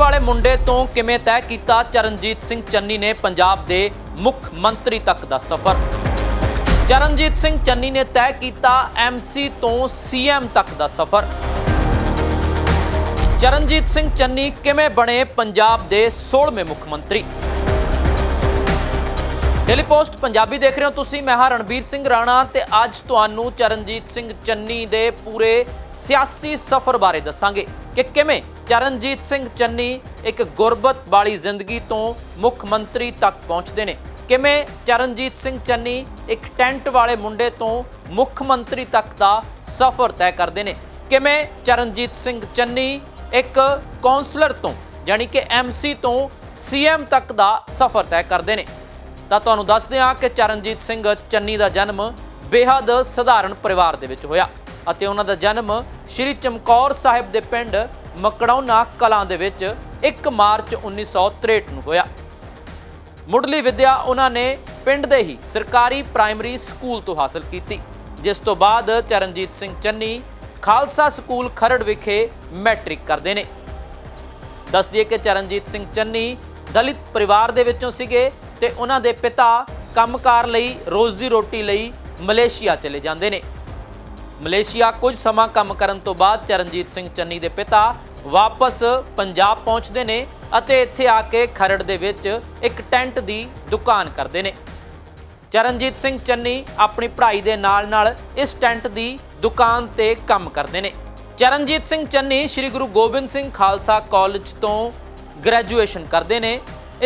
वाले मुंडे तो किवें तय किया चरणजीत सिंह चन्नी ने पंजाब के मुख मंत्री तक का सफर। चरणजीत सिंह चन्नी ने तय किया MC तो CM तक का सफर। चरणजीत सिंह चन्नी किवें बने पंजाब के 16वें मुख्यमंत्री। डेली पोस्ट पंजाबी देख रहे हो तुसी, मैं रणवीर सिंह राणा। तो आज तुहानू चरणजीत सिंह चन्नी दे पूरे सियासी सफर बारे दसांगे कि किवें चरणजीत सिंह चन्नी एक गुरबत वाली जिंदगी तो मुख्यमंत्री तक पहुँचते हैं, किवें चरणजीत सिंह चन्नी एक टेंट वाले मुंडे तो मुख्यमंत्री तक का सफर तय करते हैं, किवें चरणजीत सिंह चन्नी एक कौंसलर तो यानी कि MC तो CM तक का सफर तय करते हैं। तो तुहानू दसदे हां कि चरणजीत सिंह चन्नी का जन्म बेहद सधारण परिवार दे विच होया अते उन्हां दा जन्म श्री चमकौर साहिब के पिंड मकड़ौना कलां दे विच 1 मार्च 1963 नूं होया। मुढ़ली विद्या उन्होंने पिंड दे ही सरकारी प्राइमरी स्कूल तो हासिल की, जिस तो बाद चरणजीत सिंह चन्नी खालसा स्कूल खरड़ विखे मैट्रिक करते हैं। दस दिए कि चरणजीत सिंह चन्नी दलित परिवार के विचों सीगे ते उन्हां दे पिता कामकार लई रोजी रोटी लई मलेशिया चले जाते हैं। मलेशिया कुछ समा काम करन तो बाद चरणजीत सिंह चन्नी दे पिता वापस पंजाब पहुँचते हैं अते इत्थे आके खरड़ दे विच एक टेंट की दुकान करते हैं। चरणजीत सिंह चन्नी अपनी पढ़ाई दे नाल नाल इस टेंट की दुकान ते काम करते हैं। चरणजीत सिंह चन्नी श्री गुरु गोबिंद सिंह खालसा कॉलेज तो ग्रैजुएशन करते हैं।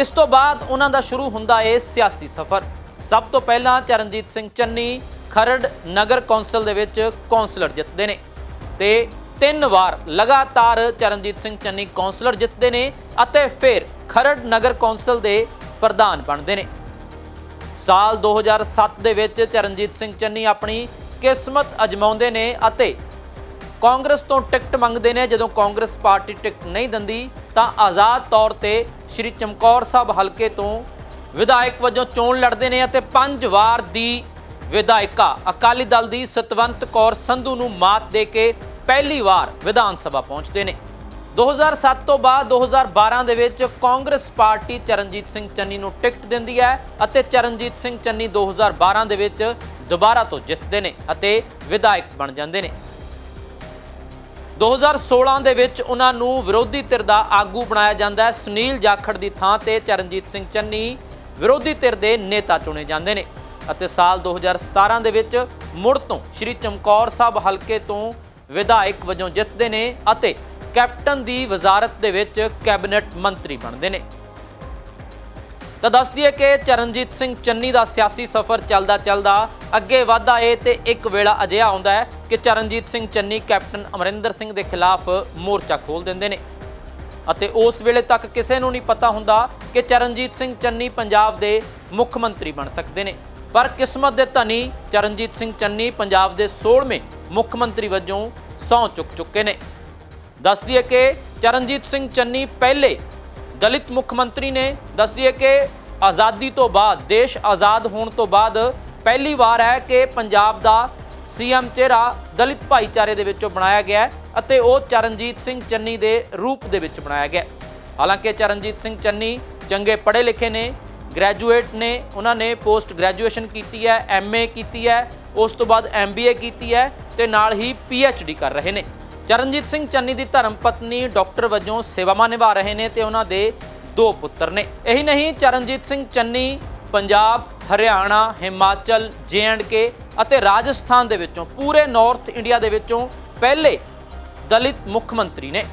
इस तो बाद उन्हां दा शुरू हुंदा है सियासी सफर। सब तो पहला चरणजीत सिंह चन्नी खरड़ नगर कौंसल दे विच कौंसलर जितते हैं ते 3 वार लगातार चरणजीत सिंह चन्नी कौंसलर जितते हैं अते फिर खरड़ नगर कौंसल दे प्रधान बनते हैं। साल 2007 दे विच चरणजीत सिंह चन्नी अपनी किस्मत अजमाउंदे ने अते कांग्रेस तो टिकट मंगते हैं। जदों कांग्रेस पार्टी टिकट नहीं दिंदी तां आज़ाद तौर पर श्री चमकौर साहिब हल्के तो विधायक वजों चोण लड़ते हैं अते 5 वार दी विधायिका अकाली दल की सतवंत कौर संधु नूं मात दे के पहली वार विधान सभा पहुँचते हैं। 2007 तो बाद 2012 दे विच कांग्रेस पार्टी चरणजीत सिंह चन्नी नूं टिकट दिंदी है अते चरणजीत सिंह चन्नी 2012 दे विच दोबारा तो जितते हैं अते विधायक बन जाते हैं। 2016 ਦੇ ਵਿੱਚ ਉਹਨਾਂ ਨੂੰ ਵਿਰੋਧੀ ਧਿਰ ਦਾ ਆਗੂ ਬਣਾਇਆ ਜਾਂਦਾ ਹੈ। ਸੁਨੀਲ ਜਾਖੜ ਦੀ ਥਾਂ ਤੇ ਚਰਨਜੀਤ ਸਿੰਘ ਚੰਨੀ ਵਿਰੋਧੀ ਧਿਰ ਦੇ ਨੇਤਾ ਚੁਣੇ ਜਾਂਦੇ ਨੇ ਅਤੇ ਸਾਲ 2017 ਦੇ ਵਿੱਚ ਮੁੜ ਤੋਂ ਸ਼੍ਰੀ ਚਮਕੌਰ ਸਾਹਿਬ ਹਲਕੇ ਤੋਂ ਵਿਧਾਇਕ ਵਜੋਂ ਜਿੱਤਦੇ ਨੇ ਅਤੇ ਕੈਪਟਨ ਦੀ ਵਜ਼ਾਰਤ ਦੇ ਵਿੱਚ ਕੈਬਨਿਟ ਮੰਤਰੀ ਬਣਦੇ ਨੇ। ਤਾਂ ਦੱਸ ਦਈਏ ਕਿ ਚਰਨਜੀਤ ਸਿੰਘ ਚੰਨੀ ਦਾ ਸਿਆਸੀ ਸਫ਼ਰ ਚੱਲਦਾ ਚੱਲਦਾ ਅੱਗੇ ਵਧਦਾ ਏ ਤੇ ਇੱਕ ਵੇਲਾ ਅਜਿਹਾ ਆਉਂਦਾ ਹੈ ਕਿ ਚਰਨਜੀਤ ਸਿੰਘ ਚੰਨੀ ਕੈਪਟਨ ਅਮਰਿੰਦ ਸਿੰਘ ਦੇ ਖਿਲਾਫ ਮੋਰਚਾ ਖੋਲ੍ਹ ਦਿੰਦੇ ਨੇ ਅਤੇ ਉਸ ਵੇਲੇ ਤੱਕ ਕਿਸੇ ਨੂੰ ਨਹੀਂ ਪਤਾ ਹੁੰਦਾ ਕਿ ਚਰਨਜੀਤ ਸਿੰਘ ਚੰਨੀ ਪੰਜਾਬ ਦੇ ਮੁੱਖ ਮੰਤਰੀ ਬਣ ਸਕਦੇ ਨੇ। ਪਰ ਕਿਸਮਤ ਦੇ ਧਨੀ ਚਰਨਜੀਤ ਸਿੰਘ ਚੰਨੀ ਪੰਜਾਬ ਦੇ 16ਵੇਂ ਮੁੱਖ ਮੰਤਰੀ ਵਜੋਂ ਸਹੁੰ ਚੁੱਕ ਚੁੱਕੇ ਨੇ। ਦੱਸ ਦਈਏ ਕਿ ਚਰਨਜੀਤ ਸਿੰਘ ਚੰਨੀ ਪਹਿਲੇ दलित मुख्यमंत्री ने दस दिए कि आज़ादी तो बाद देश आज़ाद होने तो बाद पहली बार है कि पंजाब का CM चेहरा दलित भाईचारे के विचों बनाया गया है। वो चरणजीत सिंह चन्नी के रूप के विच बनाया गया। हालांकि चरणजीत सिंह चन्नी चंगे पढ़े लिखे ने, ग्रैजुएट ने, उन्होंने पोस्ट ग्रैजुएशन की है, MA की है, उस तो बाद MBA की है तो नाल ही PhD कर रहे हैं। चरणजीत सिंह चन्नी की धर्म पत्नी डॉक्टर वजों सेवावां निभा रहे हैं तो उन्हों के 2 पुत्र ने। यही नहीं, चरणजीत सिंह चन्नी पंजाब, हरियाणा, हिमाचल, JNK और राजस्थान के विचों पूरे नॉर्थ इंडिया के विचों पहले दलित मुख्यमंत्री ने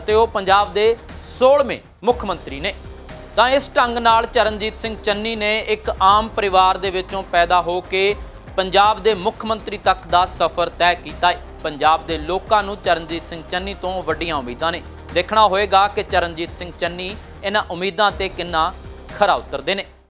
और वो पंजाब के 16वें मुख्यमंत्री ने। तो इस ढंग नाल चरणजीत सिंह चन्नी ने एक आम परिवार के विचों पैदा हो के पंजाब के मुख्यमंत्री तक का सफर तय किया है। पंजाब के लोगों को चरणजीत सिंह चन्नी तो वड्डियां उम्मीदां ने। देखना होएगा कि चरणजीत सिंह चन्नी इन्हां उम्मीदों ते कितना खरा उतरदे ने।